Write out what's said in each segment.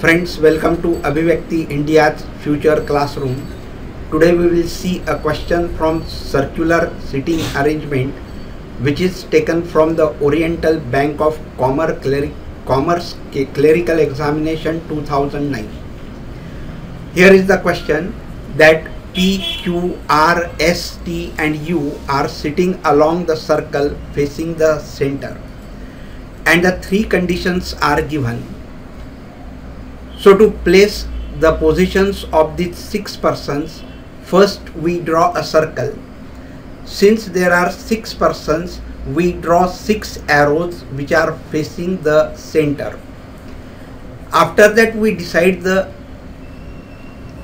Friends, welcome to Abhivyakti India's Future Classroom. Today we will see a question from circular seating arrangement, which is taken from the Oriental Bank of Commerce Clerical Examination 2009. Here is the question that P, Q, R, S, T and U are sitting along the circle facing the center, and the three conditions are given. So to place the positions of these six persons, first we draw a circle. Since there are six persons, we draw six arrows which are facing the center. After that, we decide the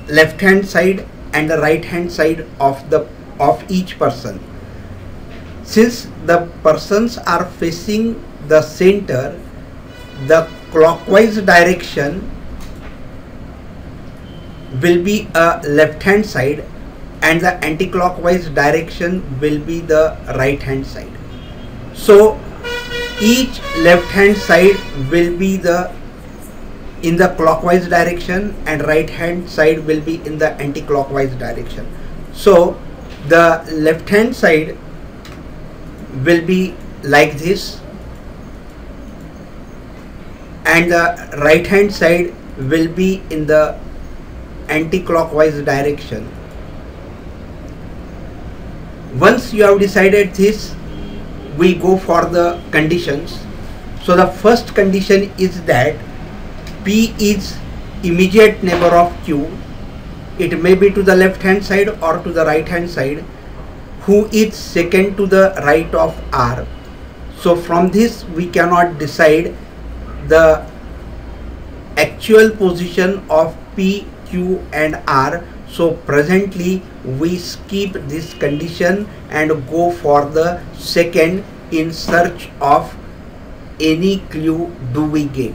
left hand side and the right hand side of each person. Since the persons are facing the center, the clockwise direction will be a left hand side and the anti-clockwise direction will be the right hand side. So each left hand side will be in the clockwise direction and right hand side will be in the anti-clockwise direction. So the left hand side will be like this and the right hand side will be in the anti-clockwise direction. Once you have decided this, we go for the conditions. So the first condition is that P is immediate neighbor of Q. It may be to the left hand side or to the right hand side, who is second to the right of R. So from this we cannot decide the actual position of P, Q and R. So presently we skip this condition and go for the second in search of any clue do we get.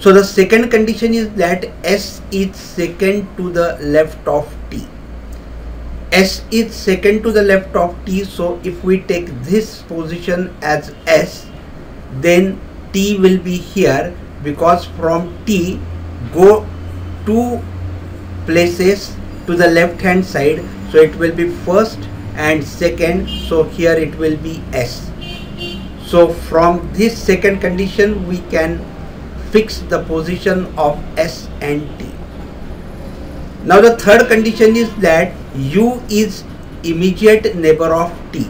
So the second condition is that S is second to the left of T. S is second to the left of T. So if we take this position as S, then T will be here, because from T go to places to the left hand side, so it will be first and second, so here it will be S. So from this second condition we can fix the position of S and T. Now the third condition is that U is immediate neighbor of T.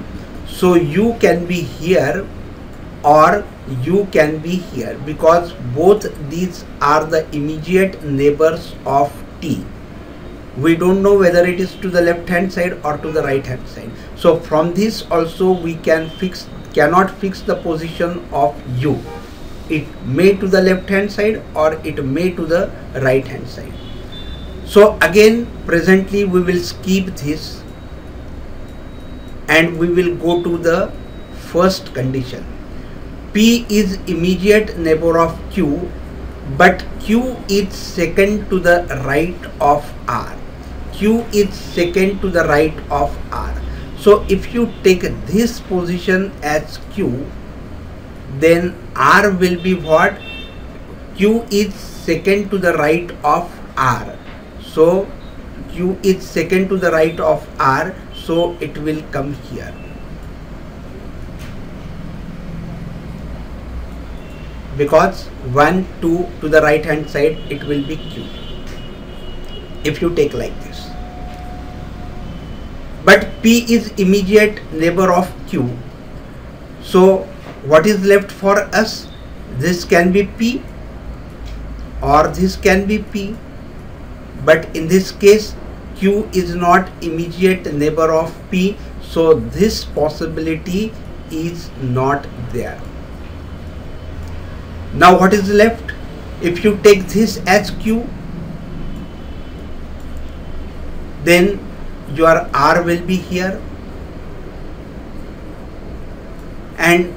So U can be here or U can be here, because both these are the immediate neighbors of T. We don't know whether it is to the left hand side or to the right hand side. So from this also we cannot fix the position of U. It may to the left hand side or it may to the right hand side. So again presently we will skip this and we will go to the first condition. P is immediate neighbor of Q, but Q is second to the right of R. Q is second to the right of R. So if you take this position as Q, then R will be what? Q is second to the right of R. So Q is second to the right of R, so it will come here. Because 1, 2 to the right hand side, it will be Q if you take like this. But P is immediate neighbor of Q. So what is left for us? This can be P or this can be P. But in this case, Q is not immediate neighbor of P. So this possibility is not there. Now what is left? If you take this as Q, then your R will be here, and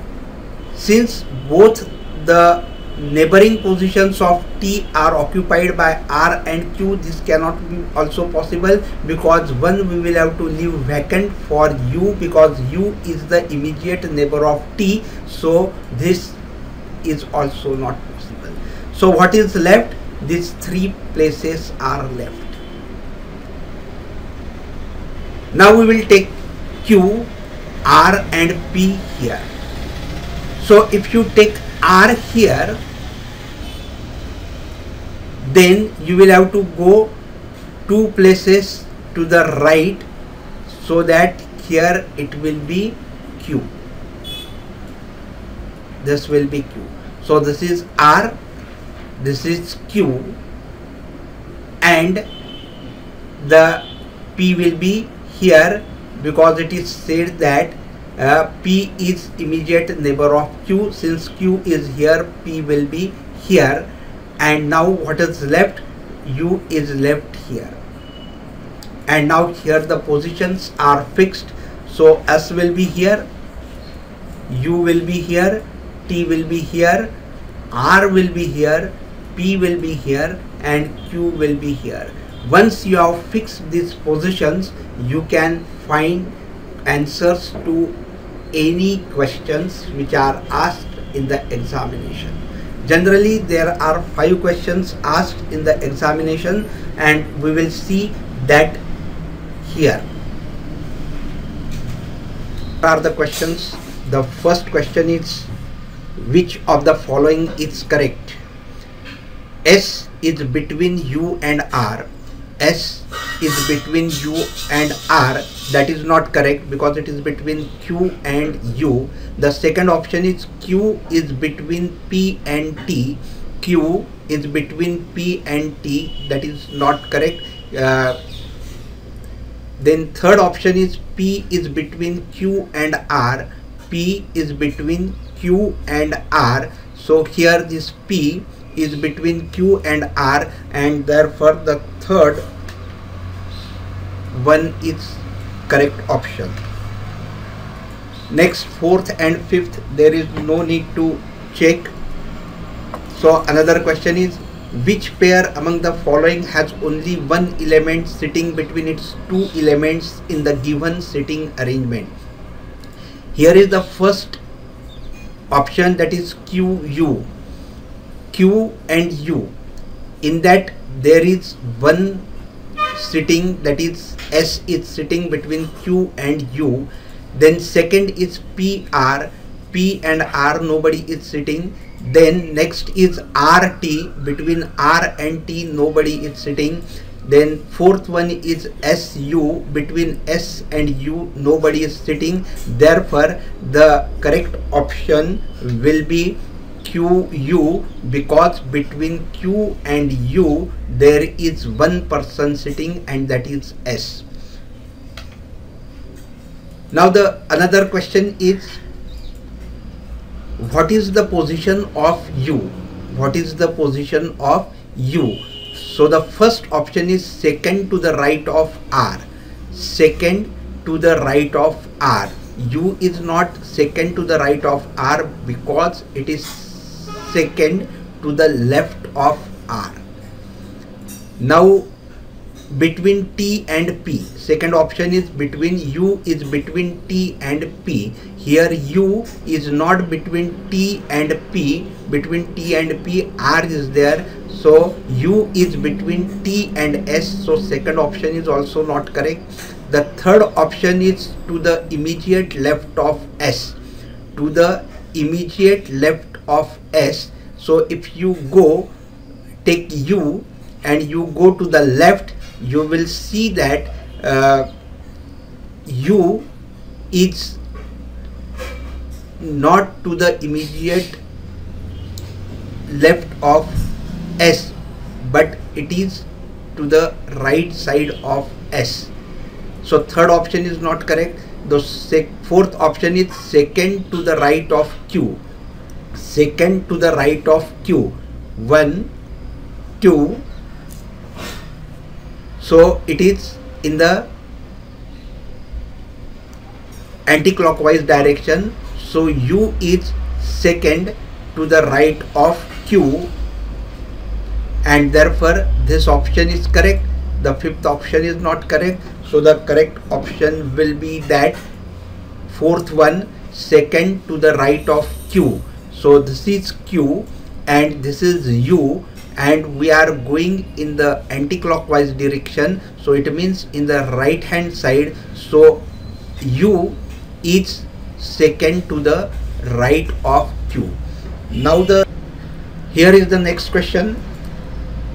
since both the neighboring positions of T are occupied by R and Q, this cannot be also possible, because one we will have to leave vacant for U, because U is the immediate neighbor of T, so this is also not possible. So what is left? These three places are left. Now we will take Q, R and P here. So if you take R here, then you will have to go two places to the right, so that here it will be Q. This will be Q. So this is R, this is Q, and the P will be here, because it is said that P is immediate neighbor of Q. Since Q is here, P will be here. And now what is left? U is left here. And now here the positions are fixed. So S will be here, U will be here, T will be here, R will be here, P will be here, and Q will be here. Once you have fixed these positions, you can find answers to any questions which are asked in the examination. Generally, there are 5 questions asked in the examination, and we will see that here. What are the questions? The first question is, which of the following is correct? S is between U and R. S is between U and R. That is not correct, because it is between Q and U. The second option is Q is between P and T. Q is between P and T. That is not correct. Then third option is P is between Q and R. P is between Q and R. So here this P is between Q and R, and therefore the third one is correct option. Next, fourth and fifth, there is no need to check. So another question is, which pair among the following has only one element sitting between its two elements in the given sitting arrangement? Here is the first option, that is QU. Q and U. In that there is one sitting, that is S is sitting between Q and U. Then second is PR. P and R nobody is sitting. Then next is RT. Between R and T nobody is sitting. Then fourth one is SU. Between S and U nobody is sitting. Therefore the correct option will be QU, because between Q and U there is one person sitting, and that is S. Now the another question is, what is the position of U? What is the position of U? So the first option is second to the right of R. Second to the right of R. U is not second to the right of R, because it is second to the left of R. Now between T and P, second option is between U is between T and P. Here U is not between T and P. Between T and P, R is there. So U is between T and S. So second option is also not correct. The third option is to the immediate left of S. To the immediate left of S. So if you go, take U and you go to the left, you will see that U is not to the immediate left of S, but it is to the right side of S. So third option is not correct. The fourth option is second to the right of Q. Second to the right of Q. 1, 2. So it is in the anti-clockwise direction. So U is second to the right of Q, and therefore this option is correct. The fifth option is not correct. So the correct option will be that fourth one, second to the right of Q. So this is Q and this is U, and we are going in the anti-clockwise direction, so it means in the right hand side. So u is second to the right of q. Now here is the next question.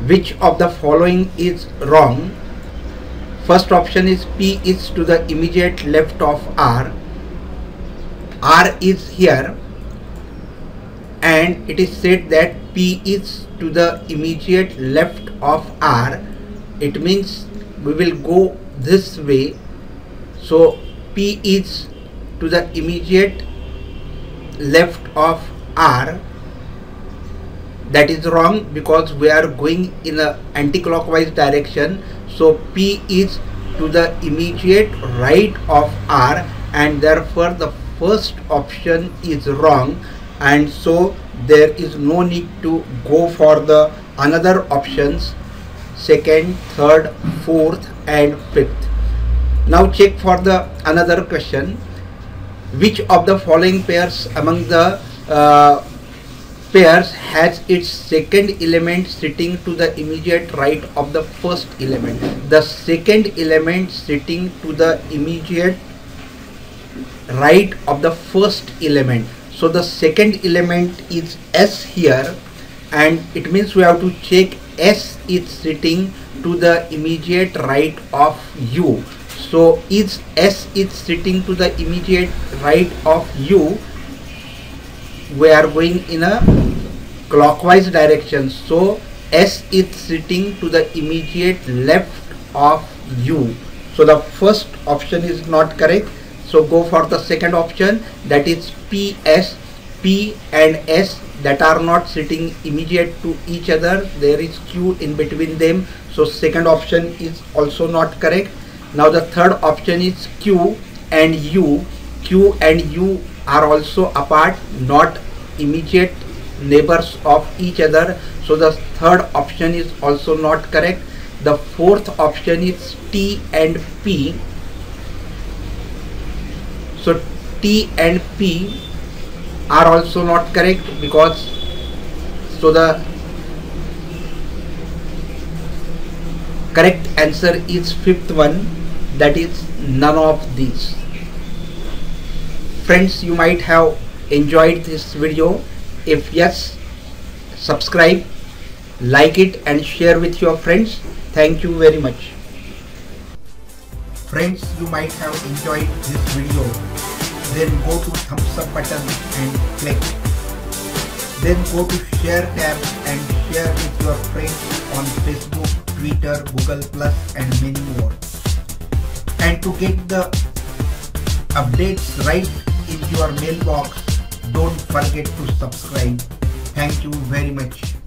Which of the following is wrong? First option is p is to the immediate left of r. r is here and it is said that p is to the immediate left of r. It means we will go this way. So p is to the immediate left of r. That is wrong because we are going in a anti-clockwise direction. So p is to the immediate right of r, and therefore the first option is wrong, and so there is no need to go for the another options, second, third, fourth and fifth. Now check for the another question. Which of the following pairs among the pairs has its second element sitting to the immediate right of the first element? The second element sitting to the immediate right of the first element. So the second element is s here, and it means we have to check s is sitting to the immediate right of u. So is s is sitting to the immediate right of u, we are going in a clockwise direction. So s is sitting to the immediate left of u. So the first option is not correct. So go for the second option, that is ps. P and s that are not sitting immediate to each other. There is q in between them. So second option is also not correct. Now the third option is q and u. Q and u are also apart, not immediate neighbors of each other. So the third option is also not correct. The fourth option is T and P. So T and P are also not correct because so the correct answer is fifth one, that is none of these. Friends, you might have enjoyed this video. If yes, subscribe, like it and share with your friends. Thank you very much. Friends, you might have enjoyed this video. Then go to thumbs up button and click. Then go to share tab and share with your friends on Facebook, Twitter, Google Plus and many more. And to get the updates right in your mailbox, don't forget to subscribe. Thank you very much.